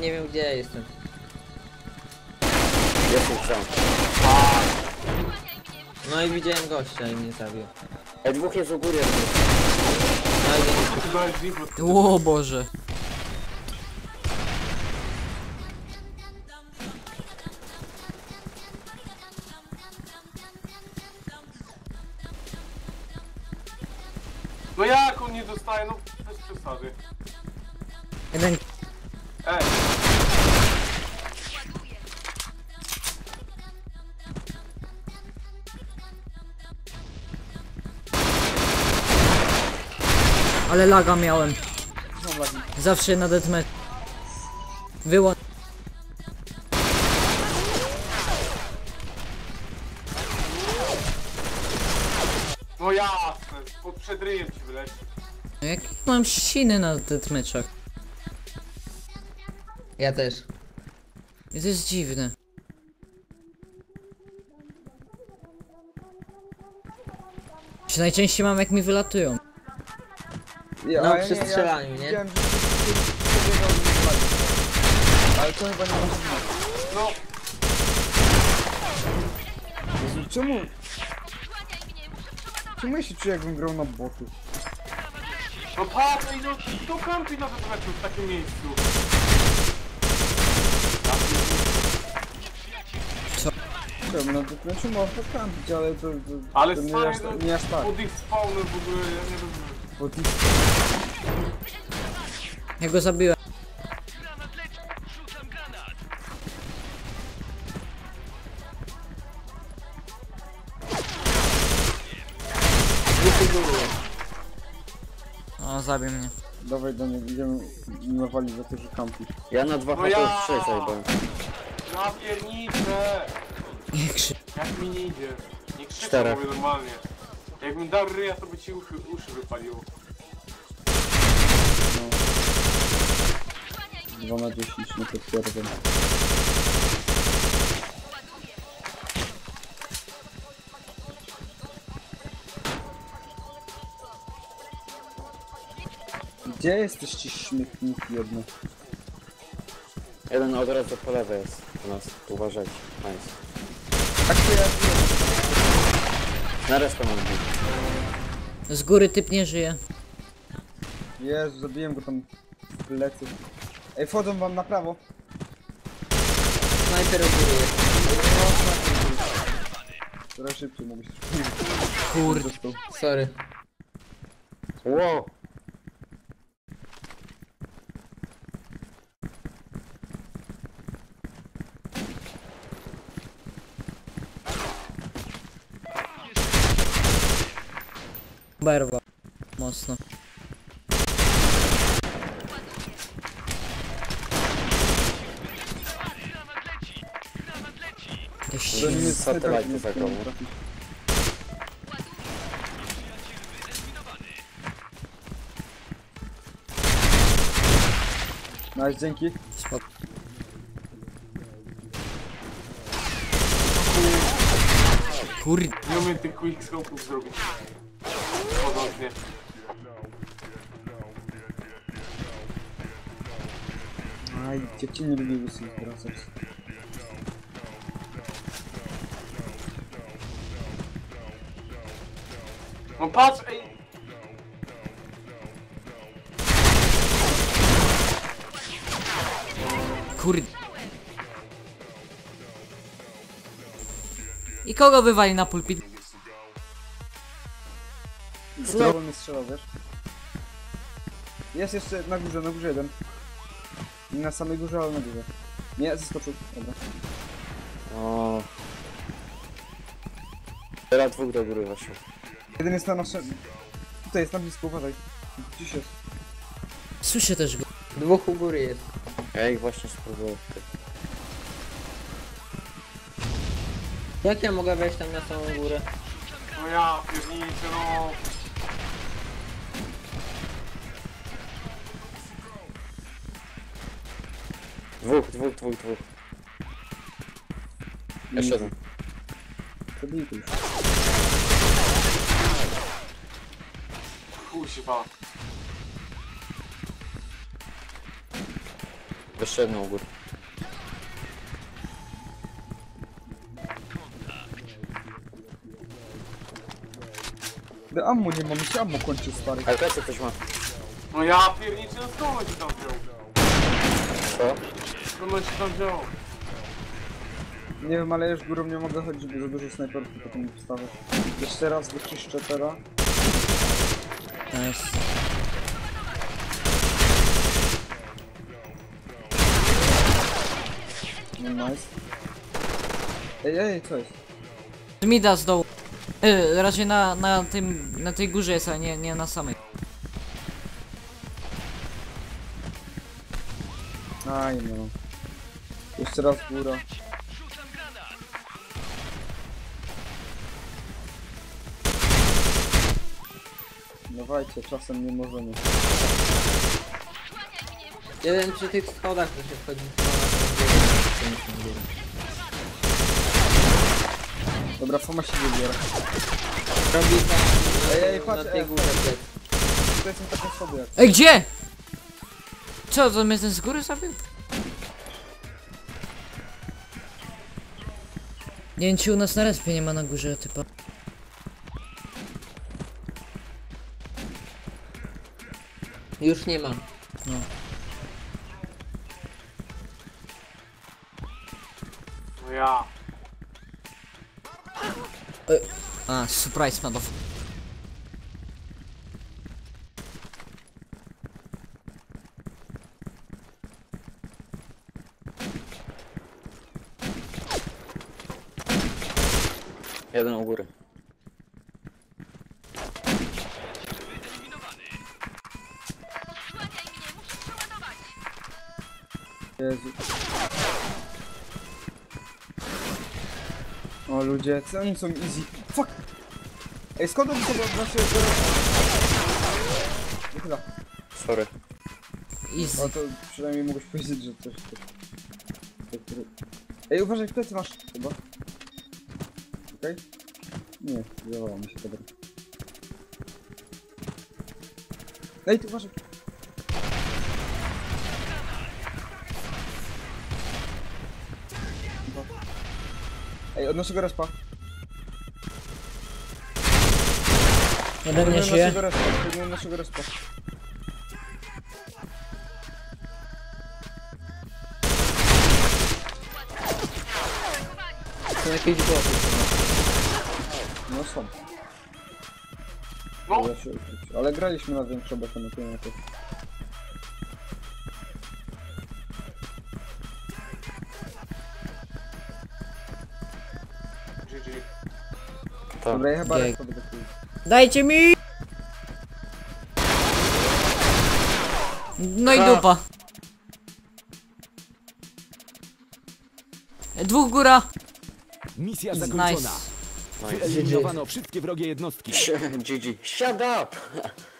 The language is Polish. Nie wiem gdzie ja jestem. Jestem sam. No i widziałem gościa i mnie zabił. A dwóch jest u góry. O Boże. No jak on nie dostaje, no bez przesady. Ej! Ale laga miałem. Zawsze na deathmatch. Wyłącz. No jasne, pod przedryjem ci wyleci. No jak mam ściny na deathmatchach? Ja też. I to jest dziwne. Czy najczęściej mam, jak mi wylatują? Ja, no, przy strzelaniu, nie? Widziałem, że... Ale to chyba nie ma sensu. No! Jezu, czemu? Czemu ja się czuję, jakbym grał na botu? No patrz, no to kampi nawet w takim miejscu. No to znaczy można kampić, ale to ale to nie aż tak. Pod ich spawnem w ogóle, ja nie rozumiem. Pod ich spawnem. Ja go zabiłem. O, zabił mnie. Dawaj do niego, idziemy nawalić za to, że kampi. Ja na dwa HP już przejdę. Na pierniczę! Nie krzyk. Jak mi nie idzie. Nie krzyczę, mówię normalnie. Jakbym dał ryja, to by ci uszy wypaliło. No. 2 na 10, nie potwierdzę. Gdzie jesteście śmietniki jedno? Jeden od razu po lewej jest u nas. Uważajcie. Nice. Tak to ja wiem. Na raz to mam być. Z góry typ nie żyje. Jezu, zabiłem go tam w plecy. Ej, wchodzą wam na prawo. Snajper u góry jest. Teraz szybciej mówisz. Kurde. Sorry. Wow. Berwa mocno. To nie jest satelajty za komu. No i dzięki. Kurde. Nie umiem tych quick scope'ów zrobić. Nie. Aj, dzieci nie lubię wysyłać wracać. No patrz, ej! Kurde. I kogo wywali na pulpit? Znowu mnie strzelał, wiesz? Jest jeszcze na górze jeden. Nie na samej górze, ale na górze. Nie, zeskoczył. Dobra. O. Teraz dwóch do góry właśnie. Jeden jest na naszym... Tutaj jest, na blisko, uważaj. Gdzieś jest. Słyszę też go. Dwóch u góry jest. Ja ich właśnie spróbuję. Jak ja mogę wejść tam na samą górę? No ja pierdolniczę, no. Dwóch. Jeszcze jeden. Kurwa. Jeszcze jedną u góry. Ammo nie mam, mi się ammo kończy, stary. Ale też ktoś ma. No ja pierniczę, no skąd on się tam wziął? Co? Skąd on się tam wziął? Nie wiem, ale już górą nie mogę chodzić, żeby dużo, dużo snajperów potem wstawać. Jeszcze raz wyczyszczę teraz. Nice. No nice. Ej, ej, co jest? Mida z dołu. Raczej na tej górze jest, a nie na samej. Aj no. Jeszcze raz góra. Dawajcie, czasem nie możemy. Jeden przy tych schodach, to się wchodzi. Dobra, Foma się wybiera. Robi tak. Ej, patrz, na tej górze. To jest taka osoba. Ej, gdzie? Co, to mnie ten z góry zabił? Nie wiem, czy u nas na respie nie ma na górze typa. Już nie mam. No. No ja. A, surprise, motherfucker. Jeden u góry. O ludzie, co oni są easy? Fuck! Ej, skąd oni sobie odnoszę? Nie chyba. Sorry. Easy. O, to przynajmniej mogłeś powiedzieć, że coś... Ej, uważaj, w plecy masz chyba. Okej? Nie, zdawało mi się, dobra. Ej, ty uważaj! Ej, odnoszę go respa. Ode mnie się je. Podniemy naszego respa. Są jakieś głosy. No są. No. Ale graliśmy na większą betonę. Dobra, ja chyba raz podbiegł. Dajcie mi! No i dupa. Dwóch góra. Misja zakończona. Nice. Wyeliminowano wszystkie wrogie jednostki. GG. Shut up!